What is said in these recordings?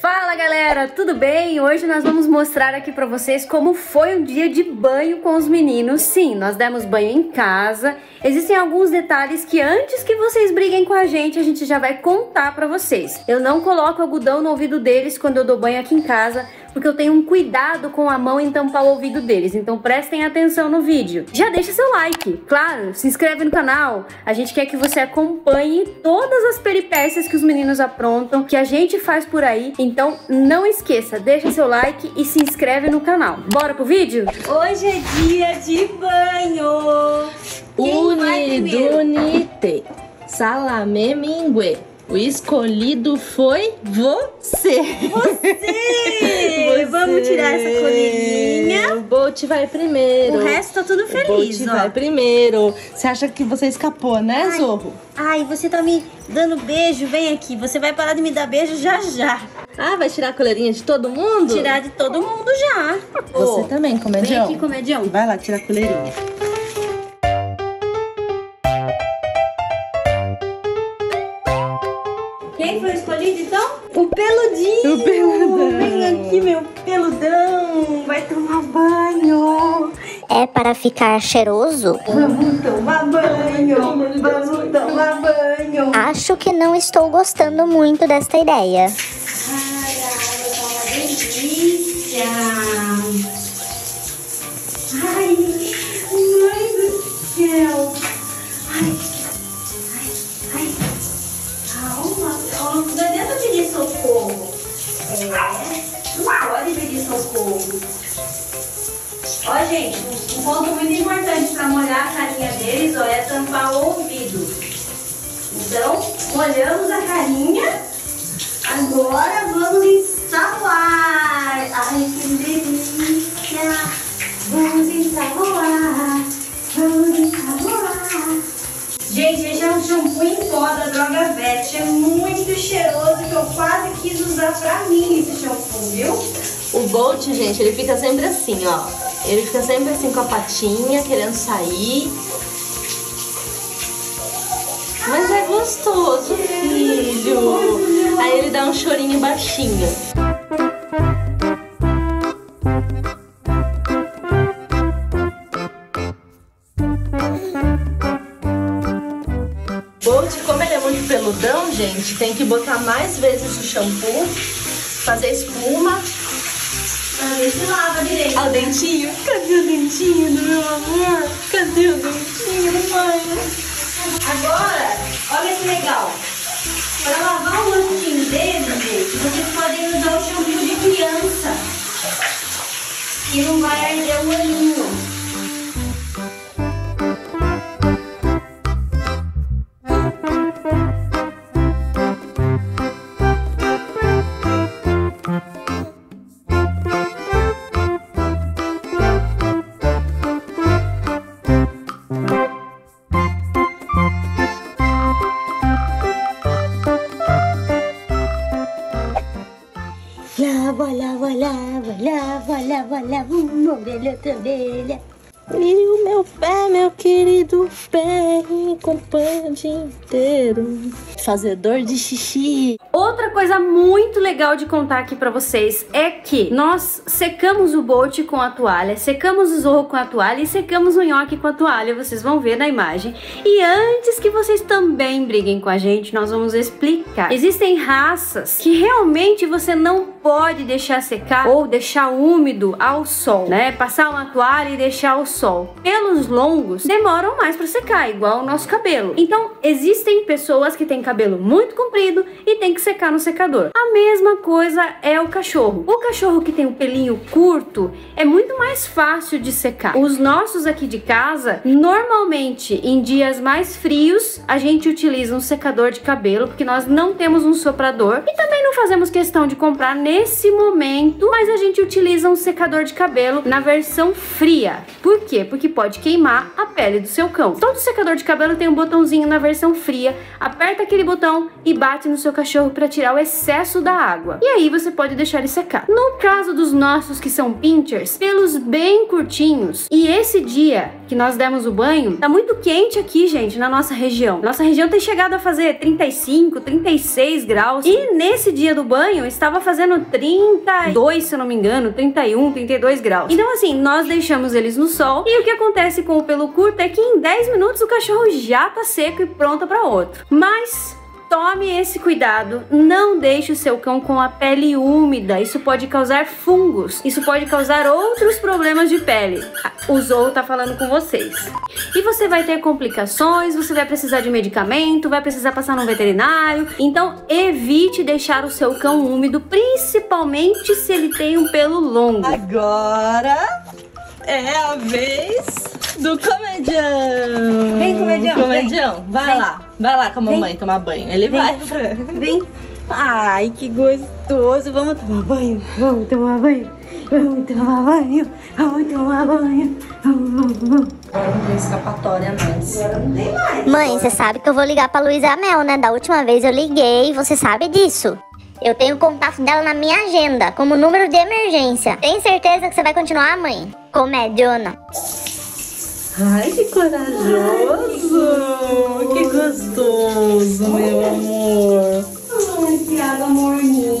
Fala galera, tudo bem? Hoje nós vamos mostrar aqui pra vocês como foi um dia de banho com os meninos. Sim, nós demos banho em casa. Existem alguns detalhes que antes que vocês briguem com a gente já vai contar pra vocês. Eu não coloco algodão no ouvido deles quando eu dou banho aqui em casa, porque eu tenho um cuidado com a mão em tampar o ouvido deles, então prestem atenção no vídeo. Já deixa seu like, claro, se inscreve no canal, a gente quer que você acompanhe todas as peripécias que os meninos aprontam, que a gente faz por aí, então não esqueça, deixa seu like e se inscreve no canal. Bora pro vídeo? Hoje é dia de banho! Unidunite, salame mingue. O escolhido foi você! Você! Vamos tirar essa coleirinha. O Bolt vai primeiro. O resto tá tudo feliz, ó. O Bolt vai primeiro. Você acha que você escapou, né, Zorro? Ai, você tá me dando beijo. Vem aqui, você vai parar de me dar beijo já já. Ah, vai tirar a coleirinha de todo mundo? Tirar de todo mundo já. Você também, comedião. Vem aqui, comedião. Vai lá, tira a coleirinha. Quem foi escolhido, então? O peludinho! O peludão! Vem aqui, meu peludão! Vai tomar banho! É para ficar cheiroso? Vamos tomar banho! Vamos tomar banho! Acho que não estou gostando muito desta ideia. Ai, tá uma delícia! Ai, mãe do céu! Ai! Ó, gente, um ponto muito importante para molhar a carinha deles, ó, é tampar o ouvido. Então, molhamos a carinha. Agora vamos ensaboar. Ai, que delícia. Vamos ensaboar. Vamos ensaboar. Gente, esse é um shampoo em pó da Drogavet. É muito cheiroso que eu quase quis usar pra mim esse shampoo, viu? O Bolt, gente, ele fica sempre assim, ó. Ele fica sempre assim com a patinha, querendo sair. Mas é gostoso, filho. Aí ele dá um chorinho baixinho. Bolt, como ele é muito peludão, gente, tem que botar mais vezes o shampoo, fazer espuma. A gente lava direito. Olha o dentinho. Cadê o dentinho do meu amor? Cadê o dentinho, mãe? Agora, olha que legal. Para lavar o rostinho dele, gente, vocês podem usar o shampoo de criança. E não vai arder o olhinho. Lava, lava, lava, lava, lava, lava, uma orelha, outra orelha. E o meu pé, meu querido pé, acompanha o dia inteiro. Fazedor de xixi. Outra coisa muito legal de contar aqui pra vocês é que nós secamos o Bolt com a toalha, secamos o Zorro com a toalha e secamos o Nhoque com a toalha, vocês vão ver na imagem. E antes que vocês também briguem com a gente, nós vamos explicar. Existem raças que realmente você não pode deixar secar ou deixar úmido ao sol, né? Passar uma toalha e deixar o sol. Pelos longos demoram mais pra secar, igual o nosso cabelo. Então, existem pessoas que têm cabelo muito comprido e tem que secar no secador. A mesma coisa é o cachorro. O cachorro que tem o pelinho curto é muito mais fácil de secar. Os nossos aqui de casa, normalmente em dias mais frios, a gente utiliza um secador de cabelo, porque nós não temos um soprador e também não fazemos questão de comprar nesse momento, mas a gente utiliza um secador de cabelo na versão fria. Por quê? Porque pode queimar a pele do seu cão. Todo secador de cabelo tem um botãozinho na versão fria. Aperta aquele botão e bate no seu cachorro para tirar o excesso da água. E aí você pode deixar ele secar. No caso dos nossos que são pinschers, pelos bem curtinhos, e esse dia que nós demos o banho, tá muito quente aqui, gente, na nossa região. Nossa região tem chegado a fazer 35, 36 graus. E nesse dia do banho estava fazendo 32, se eu não me engano, 31, 32 graus. Então assim, nós deixamos eles no sol. E o que acontece com o pelo curto é que em 10 minutos o cachorro já tá seco e pronto para outro. Mas tome esse cuidado, não deixe o seu cão com a pele úmida, isso pode causar fungos, isso pode causar outros problemas de pele. O Zou tá falando com vocês. E você vai ter complicações, você vai precisar de medicamento, vai precisar passar num veterinário. Então evite deixar o seu cão úmido, principalmente se ele tem um pelo longo. Agora é a vez do comedião. Vem, comedião. Comedião, vai lá. Vai lá com a mamãe tomar banho. Ele vai. Vem. Ai, que gostoso. Vamos tomar banho. Vamos tomar banho. Vamos tomar banho. Vamos tomar banho. Vamos. Não tem escapatória mais. Agora não tem mais. Mãe, você sabe que eu vou ligar pra Luiza Mel, né? Da última vez eu liguei, você sabe disso. Eu tenho o contato dela na minha agenda, como número de emergência. Tem certeza que você vai continuar, mãe? Comediona. Ai, que corajoso! Ai, que gostoso, meu amor! Ai, que água morninha,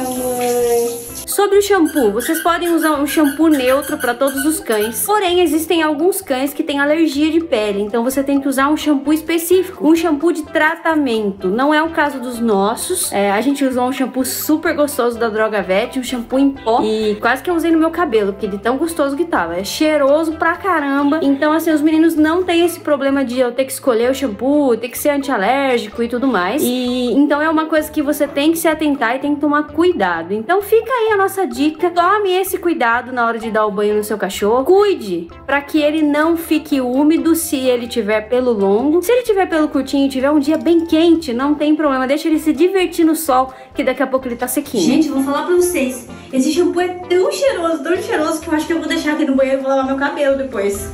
mãe! Sobre o shampoo, vocês podem usar um shampoo neutro para todos os cães. Porém, existem alguns cães que têm alergia de pele, então você tem que usar um shampoo específico, um shampoo de tratamento. Não é o caso dos nossos. A gente usou um shampoo super gostoso da Drogavet, um shampoo em pó, e quase que eu usei no meu cabelo, porque de tão gostoso que tava. É cheiroso pra caramba. Então, assim, os meninos não têm esse problema de eu ter que escolher o shampoo, ter que ser antialérgico e tudo mais. E então é uma coisa que você tem que se atentar e tem que tomar cuidado. Então fica aí a nossa dica, tome esse cuidado na hora de dar o banho no seu cachorro, cuide para que ele não fique úmido se ele tiver pelo longo. Se ele tiver pelo curtinho e tiver um dia bem quente, não tem problema, deixa ele se divertir no sol, que daqui a pouco ele tá sequinho. Gente, vou falar pra vocês, esse shampoo é tão cheiroso, que eu acho que eu vou deixar aqui no banheiro e vou lavar meu cabelo depois.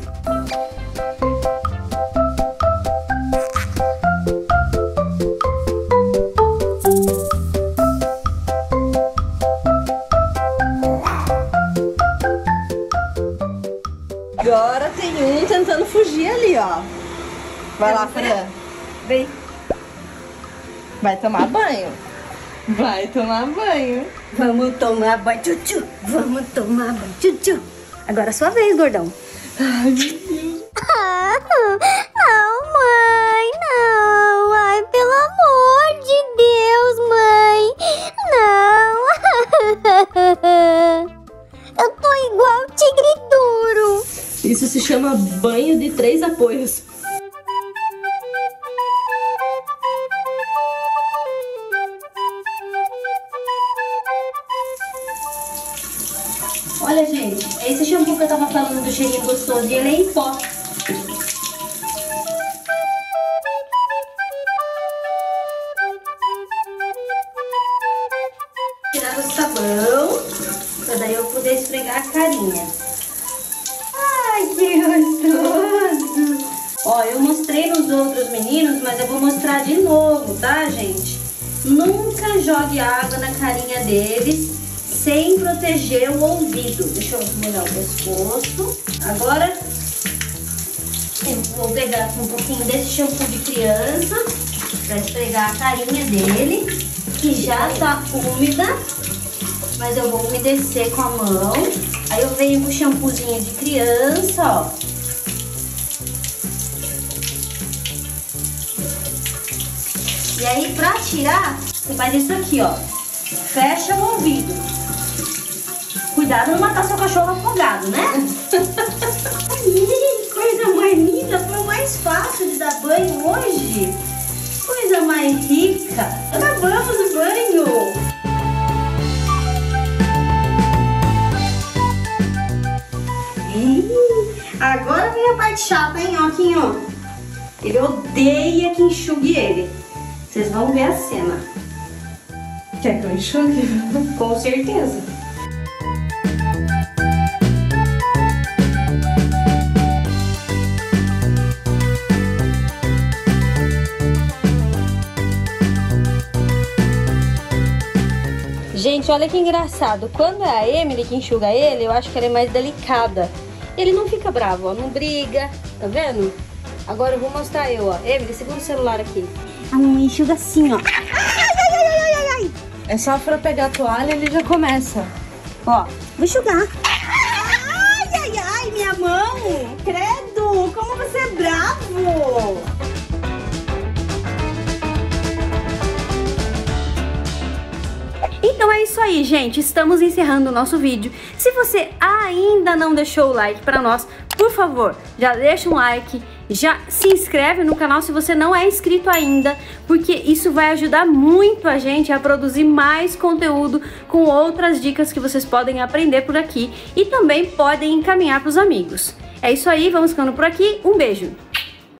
Agora tem um tentando fugir ali, ó. Vai lá, Fran. Vem. Vai tomar banho. Vai tomar banho. Vamos tomar banho, tchutchu. Vamos tomar banho, tchutchu. Agora é sua vez, gordão. Ai, meu Deus. Não, mãe, não. Ai, pelo amor de Deus, mãe. Não. Eu tô igual tigre duro. Isso se chama banho de 3 apoios. Olha, gente, esse shampoo que eu tava falando do cheirinho gostoso, e ele é em pó. Tirar o sabão, pra daí eu poder esfregar a carinha. Ó, eu mostrei nos outros meninos, mas eu vou mostrar de novo, tá, gente? Nunca jogue água na carinha deles sem proteger o ouvido. Deixa eu molhar o pescoço. Agora eu vou pegar um pouquinho desse shampoo de criança pra esfregar a carinha dele, que já tá úmida, mas eu vou umedecer com a mão. Aí eu venho com o shampoozinho de criança, ó. E aí, pra tirar, você faz isso aqui, ó. Fecha o ouvido. Cuidado não matar seu cachorro afogado, né? Ai, coisa mais linda. Foi o mais fácil de dar banho hoje. Coisa mais rica. Acabamos o banho. Agora vem a parte chata, hein, ó, Quinho. Ele odeia que enxugue ele. Vocês vão ver a cena. Quer que eu enxugue? Com certeza. Gente, olha que engraçado. Quando é a Emily que enxuga ele, eu acho que ela é mais delicada. Ele não fica bravo, ó, não briga. Tá vendo? Agora eu vou mostrar eu, ó. Emily, segura o celular aqui. A mamãe enxuga assim, ó. Ai, ai, ai, ai, ai. É só pra pegar a toalha, ele já começa. Ó, vou enxugar. Ai, ai, ai, minha mão. Credo, como você é bravo. Então é isso aí, gente. Estamos encerrando o nosso vídeo. Se você ainda não deixou o like pra nós, por favor, já deixa um like, já se inscreve no canal se você não é inscrito ainda, porque isso vai ajudar muito a gente a produzir mais conteúdo com outras dicas que vocês podem aprender por aqui e também podem encaminhar pros amigos. É isso aí, vamos ficando por aqui. Um beijo!